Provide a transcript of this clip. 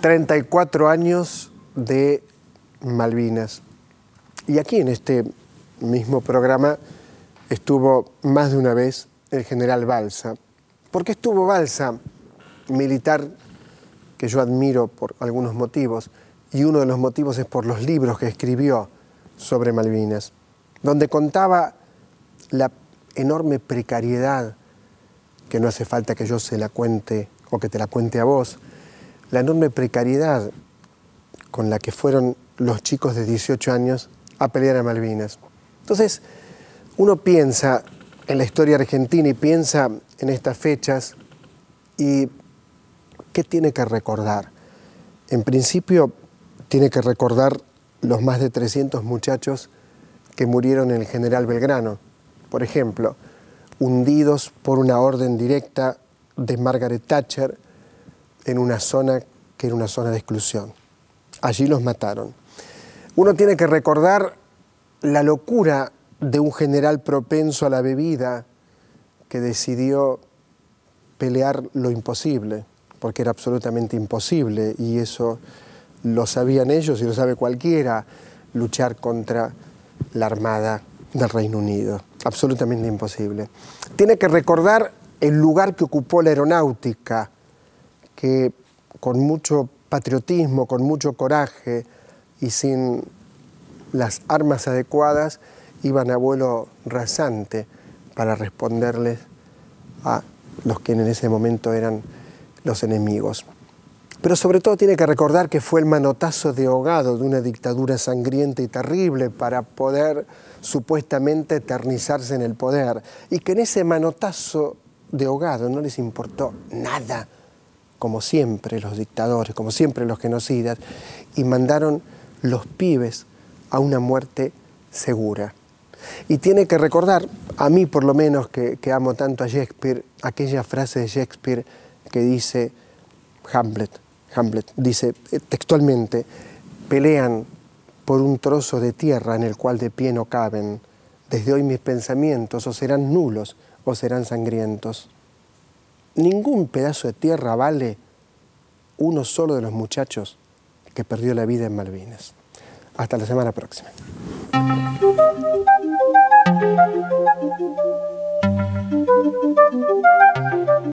34 años de Malvinas. Y aquí en este mismo programa estuvo más de una vez el general Balsa. ¿Por qué estuvo Balsa, militar que yo admiro por algunos motivos? Y uno de los motivos es por los libros que escribió sobre Malvinas, donde contaba la enorme precariedad, que no hace falta que yo se la cuente o que te la cuente a vos, la enorme precariedad con la que fueron los chicos de 18 años a pelear a Malvinas. Entonces, uno piensa en la historia argentina y piensa en estas fechas y ¿qué tiene que recordar? En principio, tiene que recordar los más de 300 muchachos que murieron en el General Belgrano, por ejemplo, hundidos por una orden directa de Margaret Thatcher, en una zona que era una zona de exclusión. Allí los mataron. Uno tiene que recordar la locura de un general propenso a la bebida que decidió pelear lo imposible, porque era absolutamente imposible, y eso lo sabían ellos y lo sabe cualquiera, luchar contra la Armada del Reino Unido. Absolutamente imposible. Tiene que recordar el lugar que ocupó la aeronáutica, que con mucho patriotismo, con mucho coraje y sin las armas adecuadas, iban a vuelo rasante para responderles a los que en ese momento eran los enemigos. Pero sobre todo tiene que recordar que fue el manotazo de ahogado de una dictadura sangrienta y terrible para poder supuestamente eternizarse en el poder, y que en ese manotazo de ahogado no les importó nada, como siempre los dictadores, como siempre los genocidas, y mandaron los pibes a una muerte segura. Y tiene que recordar, a mí por lo menos que amo tanto a Shakespeare, aquella frase de Shakespeare que dice Hamlet dice textualmente: pelean por un trozo de tierra en el cual de pie no caben. Desde hoy mis pensamientos o serán nulos o serán sangrientos. Ningún pedazo de tierra vale uno solo de los muchachos que perdió la vida en Malvinas. Hasta la semana próxima.